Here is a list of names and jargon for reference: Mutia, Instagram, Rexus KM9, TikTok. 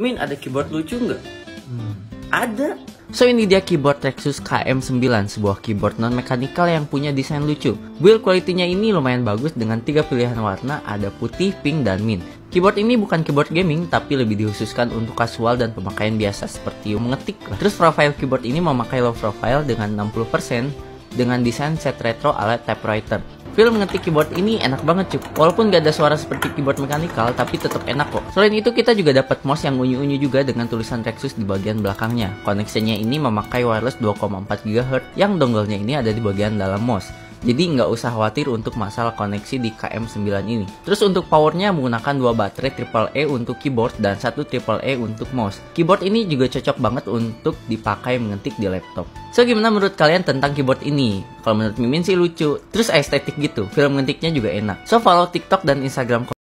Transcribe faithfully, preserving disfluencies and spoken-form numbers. Min, ada keyboard lucu nggak? Hmm. Ada. So ini dia keyboard Rexus K M sembilan, sebuah keyboard non-mekanikal yang punya desain lucu. Build quality-nya ini lumayan bagus dengan tiga pilihan warna, ada putih, pink, dan mint. Keyboard ini bukan keyboard gaming, tapi lebih dihususkan untuk casual dan pemakaian biasa seperti mengetik. Terus profile keyboard ini memakai low profile dengan enam puluh persen dengan desain set retro ala typewriter. Feel mengetik keyboard ini enak banget cuy. Walaupun gak ada suara seperti keyboard mekanikal, tapi tetap enak kok. Selain itu kita juga dapat mouse yang unyu-unyu juga dengan tulisan Rexus di bagian belakangnya. Koneksinya ini memakai wireless dua koma empat gigahertz yang dongle-nya ini ada di bagian dalam mouse. Jadi nggak usah khawatir untuk masalah koneksi di K M sembilan ini. Terus untuk powernya menggunakan dua baterai triple A untuk keyboard dan satu triple A untuk mouse. Keyboard ini juga cocok banget untuk dipakai mengetik di laptop. So gimana menurut kalian tentang keyboard ini? Kalau menurut Mimin sih lucu, terus estetik gitu. Feel mengetiknya juga enak. So follow TikTok dan Instagram.